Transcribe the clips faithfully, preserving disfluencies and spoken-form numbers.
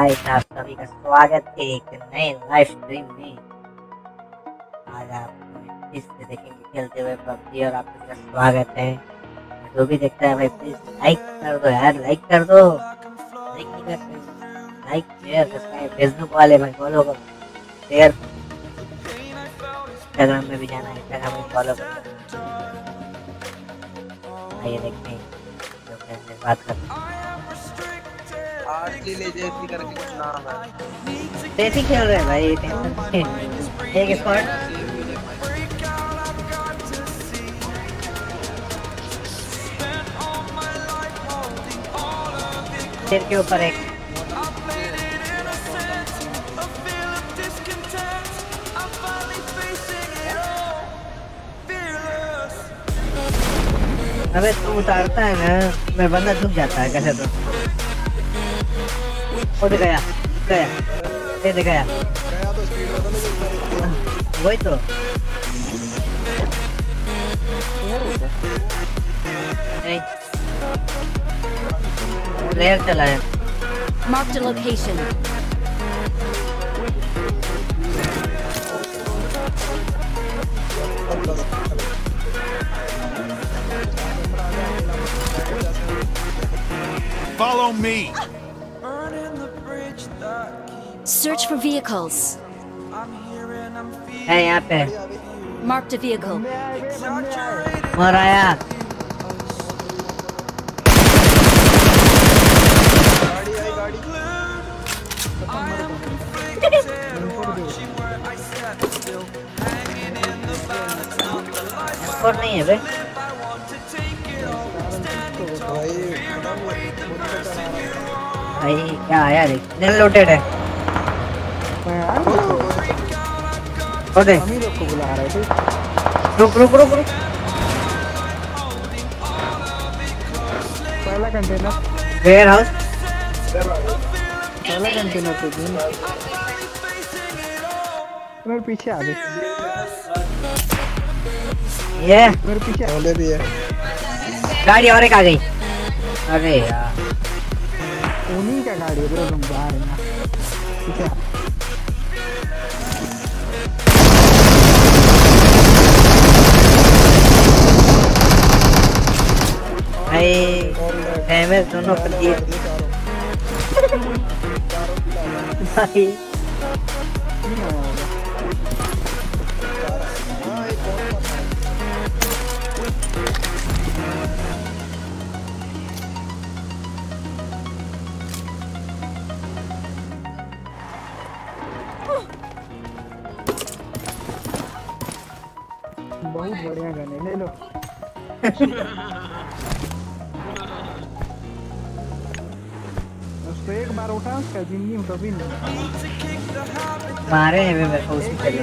Guys आप सभी का स्वागत है एक नए लाइव स्ट्रीम में। आज आप इस से देखेंगे खेलते हुए पबजी और आपका स्वागत है। जो भी देखता है भाई प्लीज लाइक कर दो यार, लाइक कर दो, लाइक नहीं करते लाइक शेयर सब्सक्राइब। फेसबुक वाले भाई फॉलो करो, शेयर। इंस्टाग्राम में भी जाना है, इंस्टाग्राम में फॉलो करो। आइए देखते हैं जो कैसे बात करते हैं। जैसी करके कुछ नाम है, जैसी खेल रहे हैं भाई टेंशन। एक स्क्वाड सिर के ऊपर एक अबे तू उतारता है ना, मैं बंदा झुक जाता है कैसे तो और गया गया ये देखा यार वही तो प्लेयर चला है। Mark the location. Follow me. Search for vehicles. Hey, यहाँ पे marked a vehicle. मर आया। और नहीं है बे। भाई क्या आया रे? नल लोटेड है। ओके हम ही लोग को बुला रहे थे। रुक रुक रुक रुक पहला कंटेनर वेयर हाउस पहला कंटेनर तो दिन मेरे पीछे आ गई। ये मेरे पीछे वाले भी है। गाड़ी और एक आ गई। अरे यार उन्हीं का गाड़ी ब्रो, तुम बाहर है ना। ठीक है डैमेज दोनों कर दिए भाई। बहुत बढ़िया गाने ले लो। एक बार उठा उसका जिंदगी में कभी नहीं मारे हैं मेरे को। उसमें चले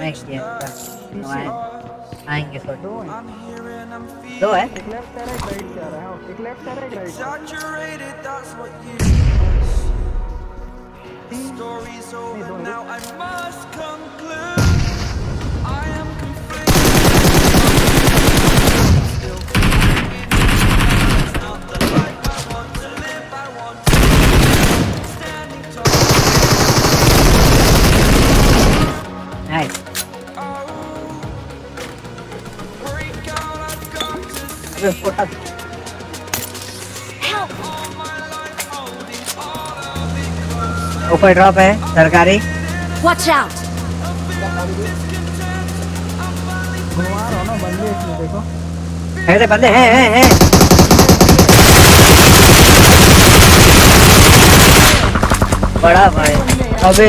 मैं किया आएंगे तो दो है दो है एक लेफ्ट साइड राइट जा रहा है, एक left side right stories over now I must conclude I am Help. ऊपर ड्रॉप है सरकारी। Watch out. घुमा रहा ना बंदे इसमें देखो। अरे बंदे हैं हैं हैं। बड़ा भाई। अबे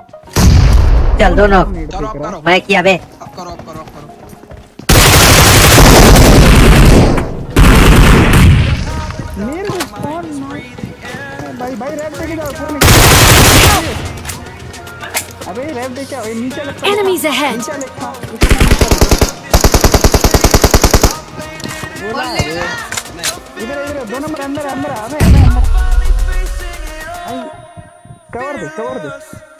चल दो नॉक मैं किया बे। अब करो अब करो अब करो। मेरे को कौन भाई भाई रैप देके जाओ फोन में। अबे रैप देके आओ नीचे लग। Enemies ahead. इधर इधर दो नंबर अंदर अंदर आ मैं। कवर दे कवर दे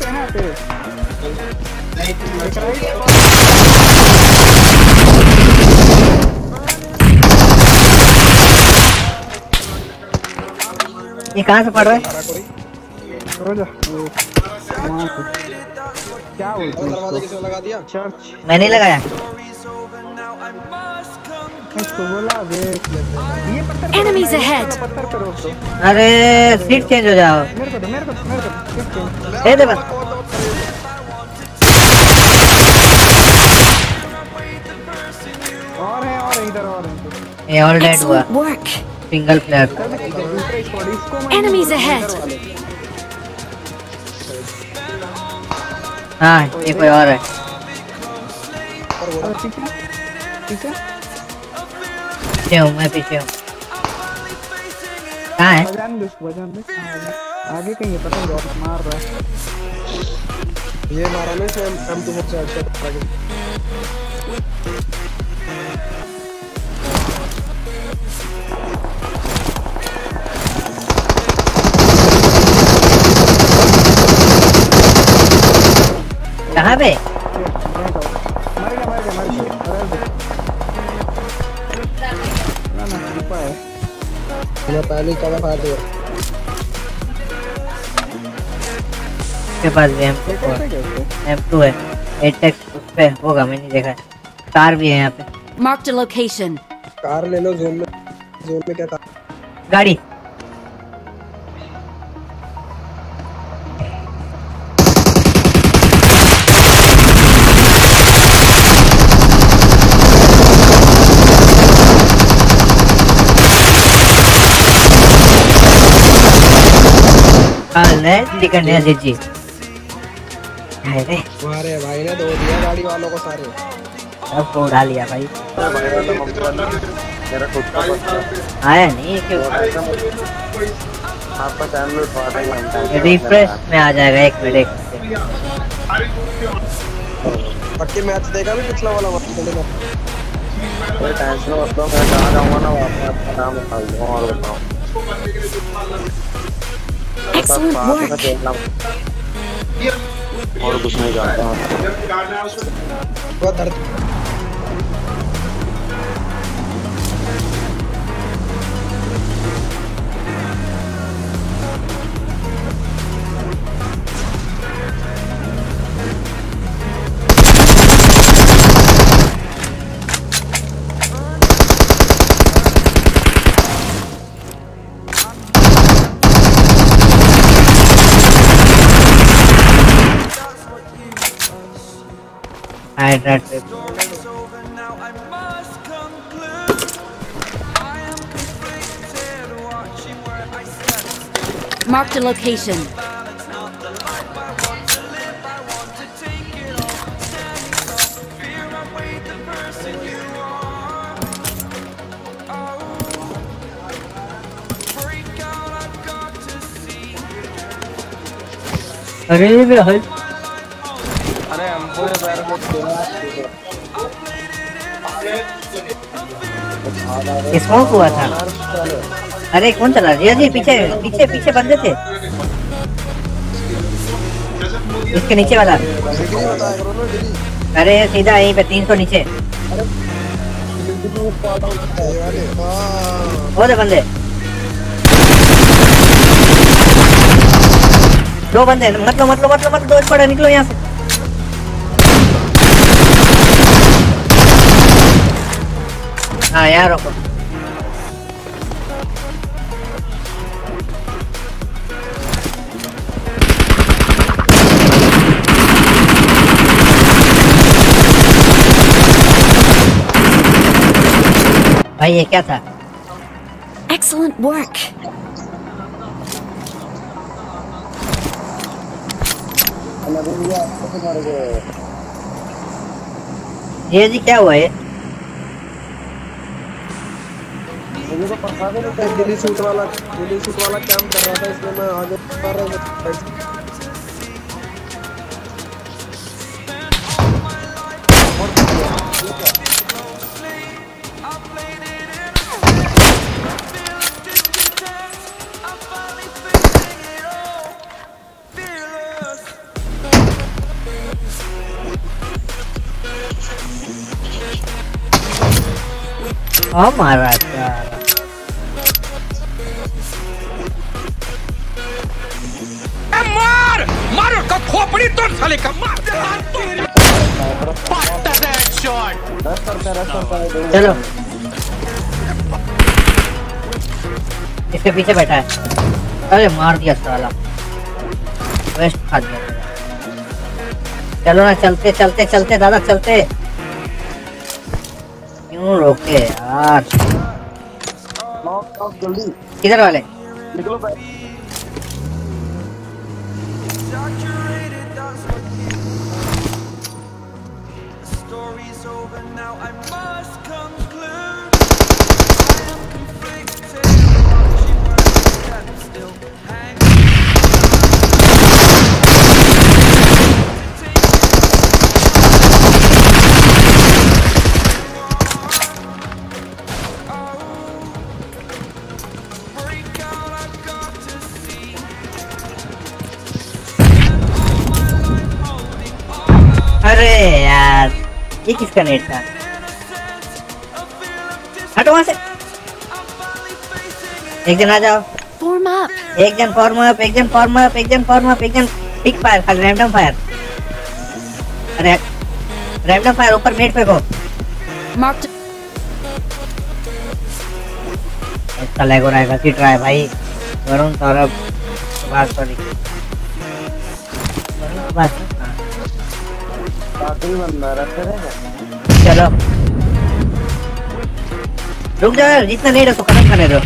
पे ना पे राइट राइट ये कहां से पड़ रहा है? रोजा क्या बोल दरवाजे किसने लगा दिया? चर्च मैंने लगाया इसको बोला बे ये पत्थर। Enemies ahead. अरे सीट चेंज हो जाओ। मेरे को दो मेरे को मेरे को दे दे बस। और है और इधर और है ये ऑल डेड हुआ सिंगल प्लेयर। Enemies ahead. हाँ ये कोई और है ठीक है ठीक है मैं पीछे हूँ। कहाँ है? आगे कहीं है पता नहीं मार रहा है। ये मारा नहीं से हम तो मुझसे अच्छा पकड़ गए। कहाँ पे? मर गया मर गया मर गया। पहले चला फाड़ दिया के पास भी एम टू है एट एक्स उस पे होगा मैंने देखा। कार भी है यहाँ पे। Mark the location. कार ले लो जोन में जोन में क्या था गाड़ी है जी। तुम्हारे भाई ने दो दिया गाड़ी वालों को सारे। अब तो उड़ा लिया भाई। आया नहीं क्यों? आपका चैनल रिफ्रेश में आ जाएगा एक मिनट। पक्की मैच देखा भी पिछला वाला टेंशन मत लो मैं कहाँ जाऊँगा ना वहाँ पे आपका नाम उठा लूँगा और बताऊँ। Excellent work. और कुछ नहीं जानता बहुत दर्द। I tried to Mark the location. अरे ये भी है। अरे हमको यार बहुत देना है। इसको हुआ था। अरे कौन चला रहा है? पीछे पीछे पीछे बंदे थे। इसके नीचे वाला। अरे सीधा यहीं पे तीन सौ नीचे। बहुत बंदे। दो बंदे मत लो मत लो मत लो मत दो पड़ा निकलो यहाँ से। हाँ यार रोको। भाई ये क्या था? Excellent work. ये जी क्या हुआ है? दिल्ली शूट वाला दिल्ली शूट वाला काम कर रहा था इसलिए मैं आगे बढ़ रहा Oh my God. मार मारो का खोपड़ी तोड़ साले का मार दे हाथ तो पट्टा दे शॉट चलो इसके पीछे बैठा है अरे मार दिया साला वेस्ट खा दिया चलो ना चलते चलते चलते दादा चलते रोके यार जल्दी किधर वाले निकलो भाई अरे यार ये किसका नेट था हटो वहां से एक जन आ जाओ फॉर्म अप एक जन फॉर्म अप एक जन फॉर्म अप एक जन फॉर्म अप एक जन पिक फायर खाली रैंडम फायर अरे रैंडम फायर ऊपर नेट पे को मार्क इसका लैग हो रहा है कि ट्राई भाई वरुण सौरभ बात सॉरी बात चलो रुक जाओ जितना नहीं रखो खत्म करने दो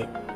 अरे